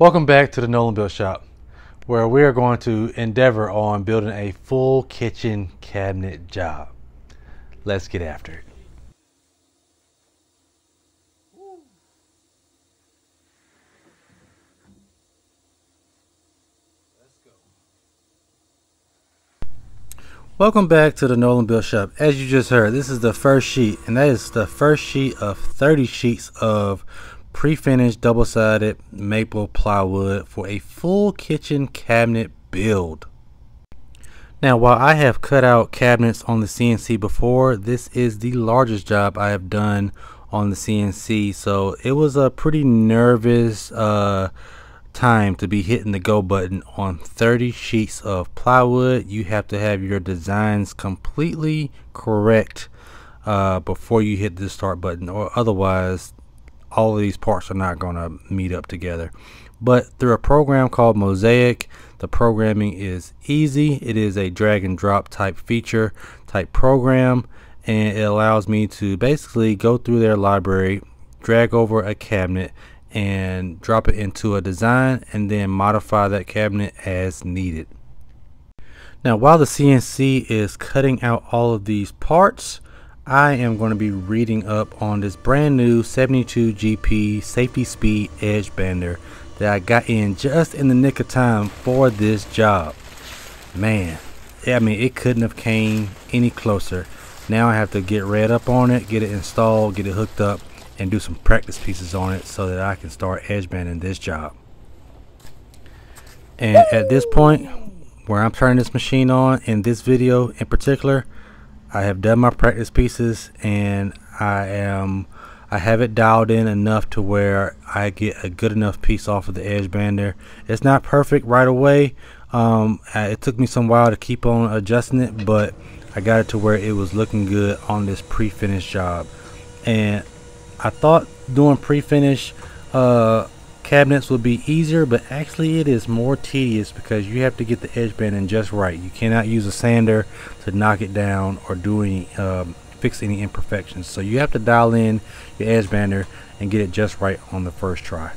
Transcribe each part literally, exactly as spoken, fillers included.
Welcome back to the NolanBuilt shop, where we are going to endeavor on building a full kitchen cabinet job. Let's get after it. Welcome back to the NolanBuilt shop. As you just heard, this is the first sheet, and that is the first sheet of thirty sheets of pre-finished double-sided maple plywood for a full kitchen cabinet build. Now, while I have cut out cabinets on the C N C before, this is the largest job I have done on the C N C, so it was a pretty nervous uh, time to be hitting the go button on thirty sheets of plywood. You have to have your designs completely correct uh, before you hit the start button, or otherwise all of these parts are not going to meet up together. But through a program called Mozaik, the programming is easy. It is a drag and drop type feature type program, and it allows me to basically go through their library, drag over a cabinet and drop it into a design, and then modify that cabinet as needed. Now, while the C N C is cutting out all of these parts, I am going to be reading up on this brand new seventy-two G P Safetyspeed edge bender that I got in just in the nick of time for this job. Man, I mean, it couldn't have came any closer. Now I have to get read up on it, get it installed, get it hooked up, and do some practice pieces on it so that I can start edge banding this job. And at this point, where I'm turning this machine on in this video in particular, I have done my practice pieces, and I am I have it dialed in enough to where I get a good enough piece off of the edge bander. It's not perfect right away. Um, it took me some while to keep on adjusting it, but I got it to where it was looking good on this pre-finished job. And I thought doing pre-finish uh, cabinets would be easier, but actually it is more tedious because you have to get the edge banding just right. You cannot use a sander to knock it down or do any, um, fix any imperfections. So you have to dial in your edge bander and get it just right on the first try.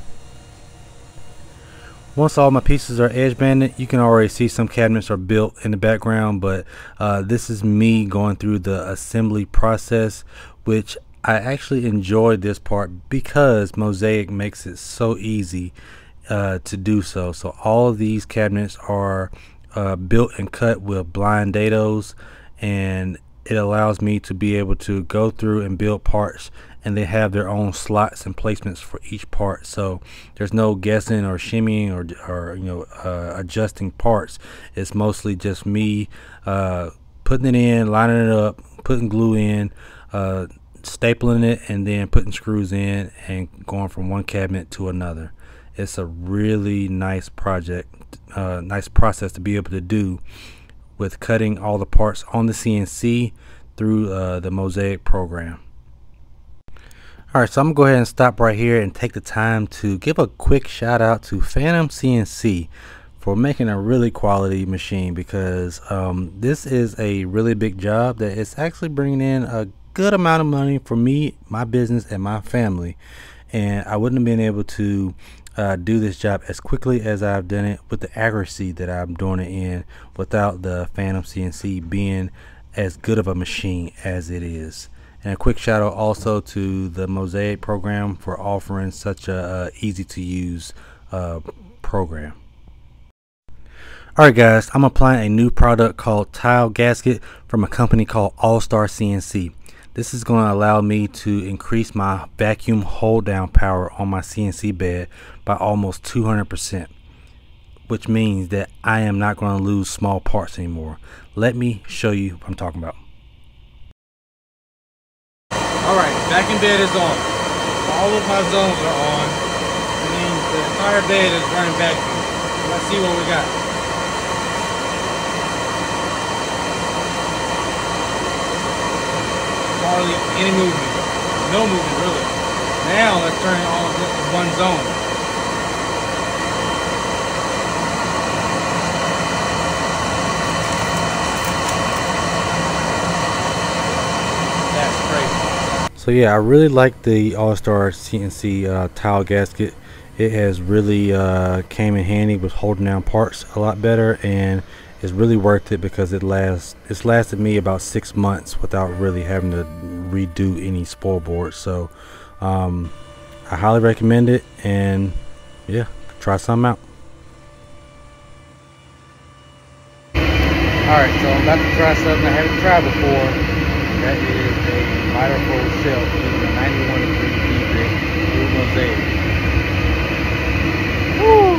Once all my pieces are edge banded, you can already see some cabinets are built in the background, but uh, this is me going through the assembly process, which I actually enjoyed this part because Mozaik makes it so easy uh, to do so. So all of these cabinets are uh, built and cut with blind dados, and it allows me to be able to go through and build parts, and they have their own slots and placements for each part. So there's no guessing or shimmying or, or you know uh, adjusting parts. It's mostly just me uh, putting it in, lining it up, putting glue in, uh, stapling it, and then putting screws in and going from one cabinet to another. It's a really nice project, uh, nice process to be able to do with cutting all the parts on the C N C through uh, the Mozaik program. Alright, so I'm gonna go ahead and stop right here and take the time to give a quick shout out to Phantom C N C for making a really quality machine, because um, this is a really big job that is actually bringing in a good amount of money for me, my business, and my family, and I wouldn't have been able to uh, do this job as quickly as I've done it with the accuracy that I'm doing it in without the Phantom C N C being as good of a machine as it is. And a quick shout out also to the Mozaik program for offering such a uh, easy to use uh, program. Alright guys, I'm applying a new product called Tile Gasket from a company called All-Star C N C. This is going to allow me to increase my vacuum hold down power on my C N C bed by almost two hundred percent, which means that I am not going to lose small parts anymore. Let me show you what I'm talking about. Alright, vacuum bed is on. All of my zones are on. That means the entire bed is running vacuum. Let's see what we got. Hardly any movement, no movement really. Now let's turn it all into one zone. That's great. So yeah, I really like the All-Star C N C uh, Tile Gasket. it has really uh, came in handy with holding down parts a lot better, and it's really worth it because it lasts it's lasted me about six months without really having to redo any spoil boards. So um, I highly recommend it, and yeah, try something out. Alright, so I'm about to try something I haven't tried before. That is a miter foil shelf using a ninety-one degree Mozaik. Woo!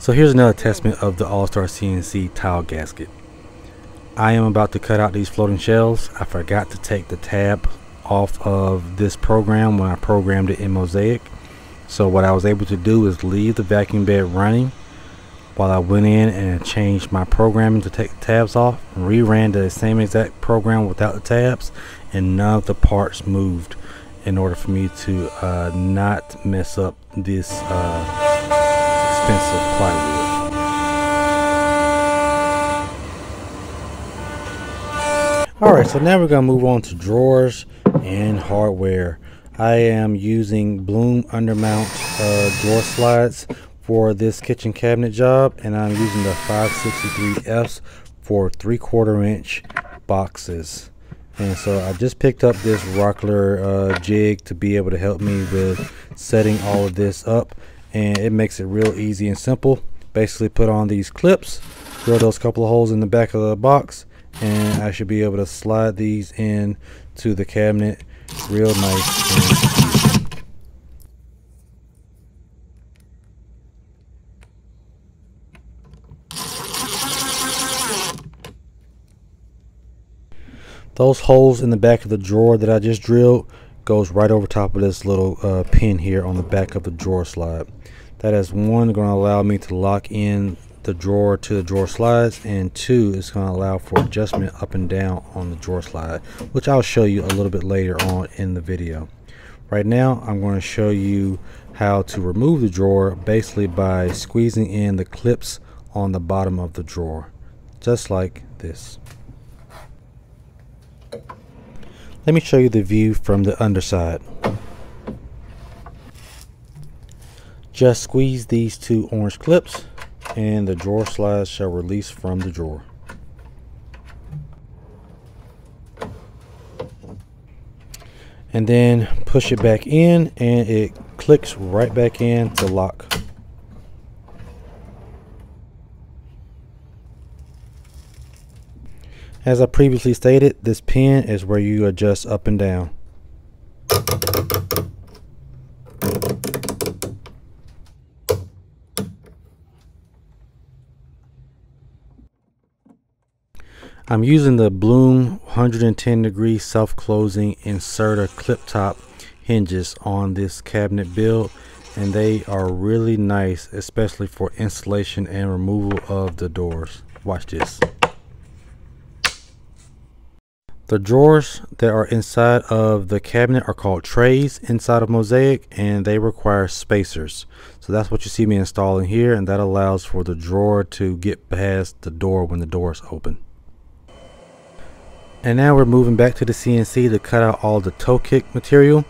So here's another testament of the All-Star C N C tile gasket. I am about to cut out these floating shells. I forgot to take the tab off of this program when I programmed it in Mozaik. So what I was able to do is leave the vacuum bed running while I went in and changed my programming to take the tabs off, reran the same exact program without the tabs, and none of the parts moved in order for me to uh, not mess up this uh, expensive plywood. Alright, so now we're going to move on to drawers and hardware. I am using Blum undermount uh, drawer slides for this kitchen cabinet job, and I'm using the five sixty-three Fs for three quarter inch boxes. And so I just picked up this Rockler uh, jig to be able to help me with setting all of this up, and it makes it real easy and simple. Basically put on these clips, drill those couple of holes in the back of the box, and I should be able to slide these in to the cabinet real nice and those holes in the back of the drawer that I just drilled goes right over top of this little uh, pin here on the back of the drawer slide. That is, one, going to allow me to lock in the drawer to the drawer slides, and two, it's going to allow for adjustment up and down on the drawer slide, which I'll show you a little bit later on in the video. Right now I'm going to show you how to remove the drawer, basically by squeezing in the clips on the bottom of the drawer, just like this. Let me show you the view from the underside. Just squeeze these two orange clips and the drawer slide shall release from the drawer. And then push it back in and it clicks right back in to lock. As I previously stated, this pin is where you adjust up and down. I'm using the Blum one hundred ten degree self-closing inserter clip top hinges on this cabinet build, and they are really nice, especially for installation and removal of the doors. Watch this. The drawers that are inside of the cabinet are called trays inside of Mozaik, and they require spacers. So that's what you see me installing here, and that allows for the drawer to get past the door when the door is open. And now we're moving back to the C N C to cut out all the toe kick material.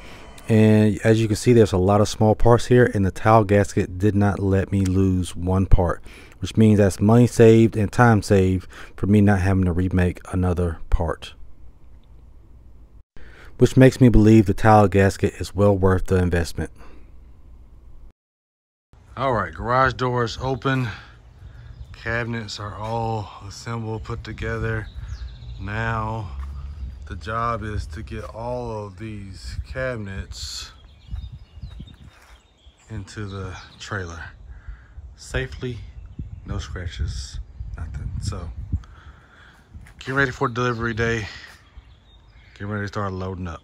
And as you can see, there's a lot of small parts here, and the tile gasket did not let me lose one part, which means that's money saved and time saved for me not having to remake another part, which makes me believe the tile gasket is well worth the investment. All right, garage door is open. Cabinets are all assembled, put together. Now, the job is to get all of these cabinets into the trailer safely, no scratches, nothing. So, get ready for delivery day. Get ready to start loading up.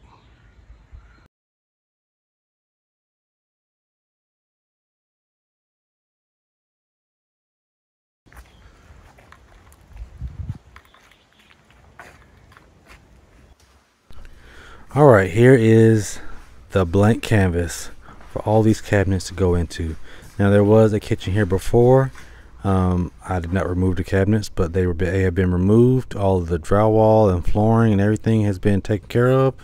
All right, here is the blank canvas for all these cabinets to go into. Now, there was a kitchen here before. Um, I did not remove the cabinets, but they, were, they have been removed. All of the drywall and flooring and everything has been taken care of,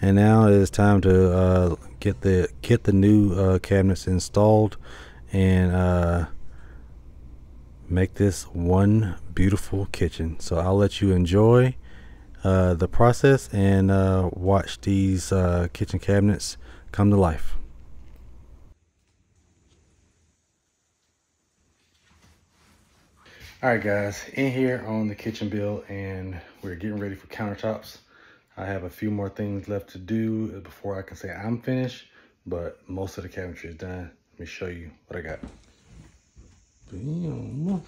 and now it is time to uh, get the get the new uh, cabinets installed, and uh, make this one beautiful kitchen. So I'll let you enjoy uh, the process and uh, watch these uh, kitchen cabinets come to life. Alright guys, in here on the kitchen build, and we're getting ready for countertops. I have a few more things left to do before I can say I'm finished, but most of the cabinetry is done. Let me show you what I got. Damn.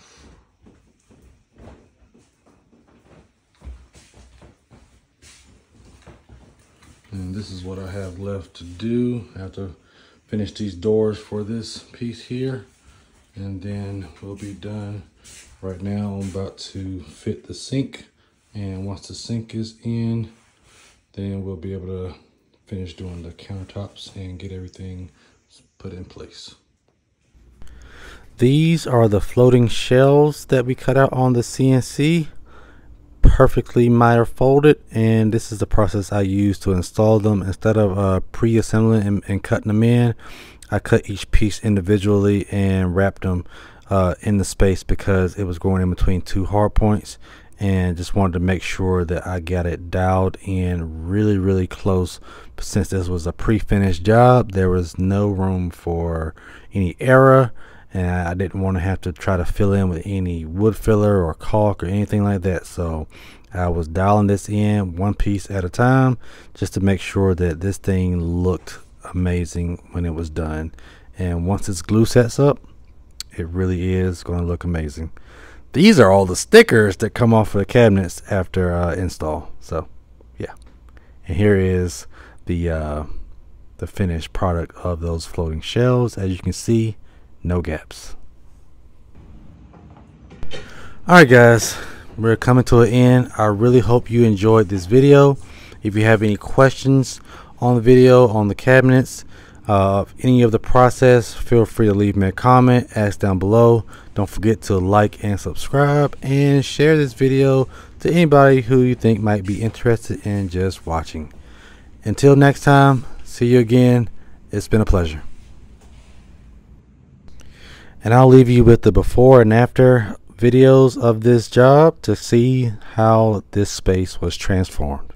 And this is what I have left to do. I have to finish these doors for this piece here, and then we'll be done. Right now I'm about to fit the sink, and once the sink is in, then we'll be able to finish doing the countertops and get everything put in place. These are the floating shelves that we cut out on the C N C, perfectly miter folded, and this is the process I use to install them. Instead of uh, pre-assembling and, and cutting them in, I cut each piece individually and wrapped them uh, in the space because it was going in between two hard points, and just wanted to make sure that I got it dialed in really, really close. But since this was a pre-finished job, there was no room for any error, and I didn't want to have to try to fill in with any wood filler or caulk or anything like that. So I was dialing this in one piece at a time just to make sure that this thing looked amazing when it was done. And once this glue sets up, it really is going to look amazing. These are all the stickers that come off of the cabinets after uh, install. So yeah, and here is the uh, the finished product of those floating shelves. As you can see, no gaps. Alright guys, we're coming to an end. I really hope you enjoyed this video. If you have any questions on the video, on the cabinets, uh, any of the process, feel free to leave me a comment, ask down below. Don't forget to like and subscribe, and share this video to anybody who you think might be interested in just watching. Until next time, see you again. It's been a pleasure. And I'll leave you with the before and after videos of this job to see how this space was transformed.